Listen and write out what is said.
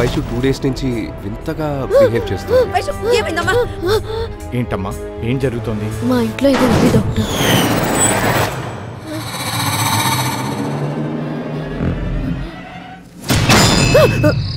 Vaishu 2 days nunchi vintaga behave chestundi. Vaishu yemaindamma? Entamma? Em jarugutundi? Ma intlo idu undi doctor.